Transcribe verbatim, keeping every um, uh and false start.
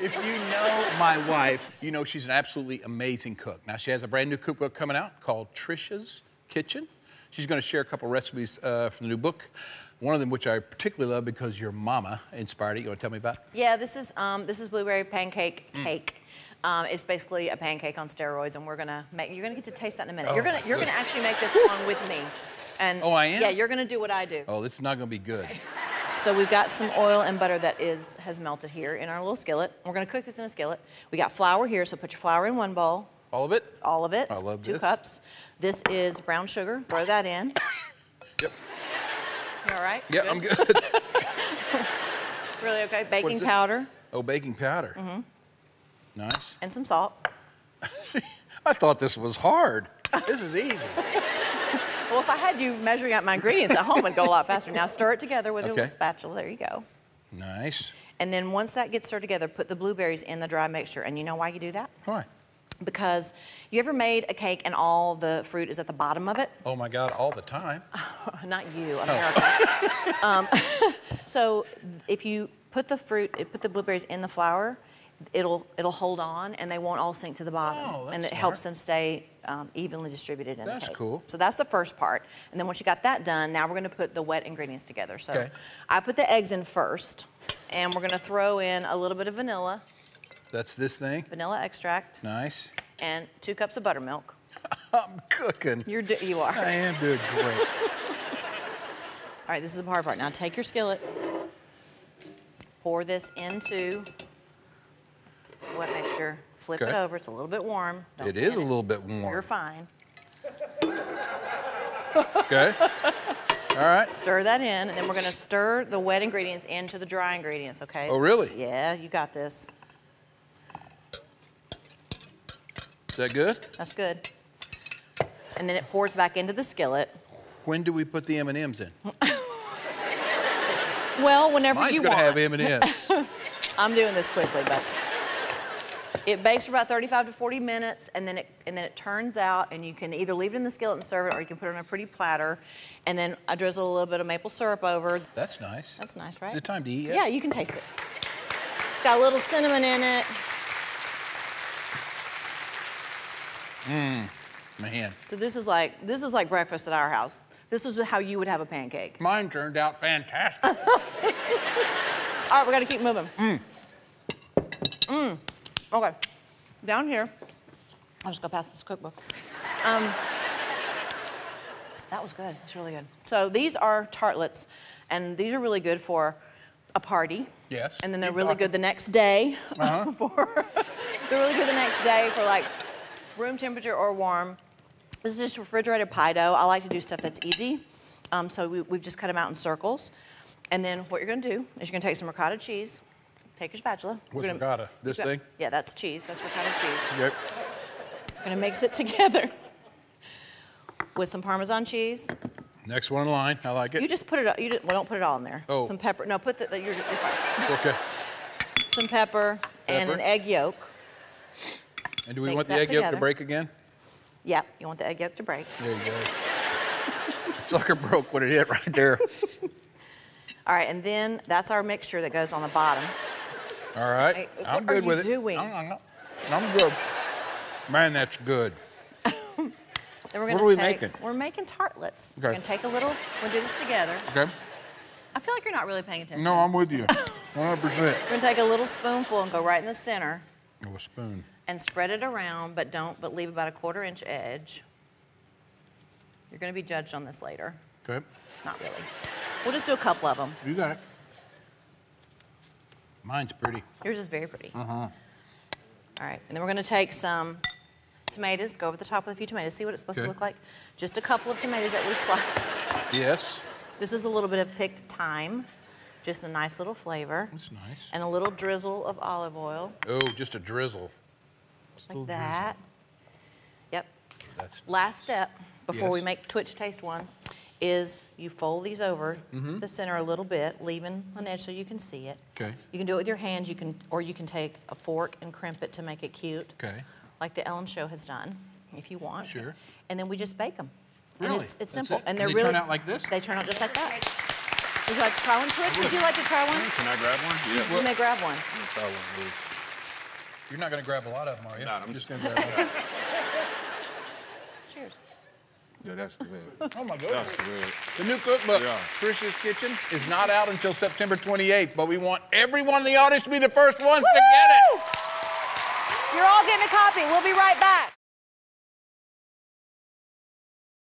If you know my wife, you know she's an absolutely amazing cook. Now, she has a brand new cookbook coming out called Trisha's Kitchen. She's going to share a couple recipes uh, from the new book. One of them, which I particularly love because your mama inspired it. You want to tell me about it? Yeah, this is, um, this is blueberry pancake mm. cake. Um, it's basically a pancake on steroids, and we're going to make, you're going to get to taste that in a minute. Oh, you're going to, you're going to actually make this one with me. And oh, I am? Yeah, you're going to do what I do. Oh, this is not going to be good. Okay. So we've got some oil and butter that is has melted here in our little skillet. We're going to cook this in a skillet. We got flour here, so put your flour in one bowl. All of it? All of it. I love this. Two cups. This is brown sugar. Throw that in. Yep. You all right? Yeah, I'm good. Really okay. Baking powder. Oh, baking powder. Mm-hmm. Nice. And some salt. I thought this was hard. This is easy. Well, if I had you measuring out my ingredients at home, it'd go a lot faster. Now stir it together with okay. a little spatula. There you go. Nice. And then once that gets stirred together, put the blueberries in the dry mixture. And you know why you do that? Why? Because you ever made a cake and all the fruit is at the bottom of it? Oh my God, all the time. Not you, America. Oh. um, so if you put the fruit, put the blueberries in the flour, it'll it'll hold on and they won't all sink to the bottom. Oh, that's and it smart. helps them stay um, evenly distributed in that's the cake. That's cool. So that's the first part. And then once you got that done, now we're gonna put the wet ingredients together. So okay. I put the eggs in first, and we're gonna throw in a little bit of vanilla. That's this thing? Vanilla extract. Nice. And two cups of buttermilk. I'm cooking. You're do you are. I am doing great. All right, this is the hard part. Now take your skillet, pour this into the wet mixture, flip okay. it over. It's a little bit warm. Don't it is a it. little bit warm. You're fine. Okay. All right. Stir that in, and then we're gonna stir the wet ingredients into the dry ingredients, okay? Oh, really? Yeah, you got this. Is that good? That's good. And then it pours back into the skillet. When do we put the M and M's in? Well, whenever Mine's you gonna want. Mine's going to have M and M's. I'm doing this quickly, but it bakes for about thirty-five to forty minutes, and then it and then it turns out, and you can either leave it in the skillet and serve it, or you can put it on a pretty platter, and then I drizzle a little bit of maple syrup over. That's nice. That's nice, right? Is it time to eat yet? Yeah, you can taste it. It's got a little cinnamon in it. Mmm, man. So this is like this is like breakfast at our house. This is how you would have a pancake. Mine turned out fantastic. All right, we got to keep moving. Mmm. Mmm. Okay. Down here, I'll just go past this cookbook. Um, that was good. It's really good. So these are tartlets, and these are really good for a party. Yes. And then they're keep really talking. good the next day. Uh-huh. for they're really good the next day for like. room temperature or warm. This is just refrigerated pie dough. I like to do stuff that's easy. Um, so we, we've just cut them out in circles. And then what you're gonna do is you're gonna take some ricotta cheese, take your spatula. What's ricotta? This thing? Yeah, that's cheese. That's ricotta cheese. Yep. We're gonna mix it together with some Parmesan cheese. Next one in line. I like it. You just put it, you just, well, don't put it all in there. Oh. Some pepper. No, put the, the you're, you're fine. Okay. Some pepper, pepper and an egg yolk. And do we want the egg yolk to break again? Yeah, you want the egg yolk to break. There you go. That sucker broke when it hit right there. All right, and then that's our mixture that goes on the bottom. All right, hey, I'm good with it. What are you doing? I'm, I'm, I'm good. Man, that's good. Then we're gonna what are we take, making? We're making tartlets. Okay. We're gonna take a little, we'll do this together. Okay. I feel like you're not really paying attention. No, I'm with you, one hundred percent. We're gonna take a little spoonful and go right in the center. Oh, a spoon. And spread it around, but don't, but leave about a quarter inch edge. You're gonna be judged on this later. Okay. Not really. We'll just do a couple of them. You got it. Mine's pretty. Yours is very pretty. Uh-huh. All right, and then we're gonna take some tomatoes, go over the top with a few tomatoes, see what it's supposed okay. to look like. Just a couple of tomatoes that we've sliced. Yes. This is a little bit of picked thyme. Just a nice little flavor. That's nice. And a little drizzle of olive oil. Oh, just a drizzle. Like that. Drizzle. Yep. That's Last nice. step before yes. we make Twitch Taste One is you fold these over mm-hmm. to the center a little bit, leaving an edge so you can see it. Okay. You can do it with your hands. You can, or you can take a fork and crimp it to make it cute. Okay. Like the Ellen Show has done, if you want. Sure. And then we just bake them. Really? And it's, it's simple. It? And they're they really. They turn out like this. They turn out just like that. Would you like to try one, Twitch? Would you like to try one? Can I grab one? Yeah. You may grab one. I'll try one, please. You're not going to grab a lot of them, are you? No, I'm just going to grab one. Cheers. Yeah, that's good. Oh, my goodness. That's good. The new cookbook, yeah. Trisha's Kitchen, is not out until September twenty-eighth, but we want everyone in the audience to be the first ones to get it. You're all getting a copy. We'll be right back.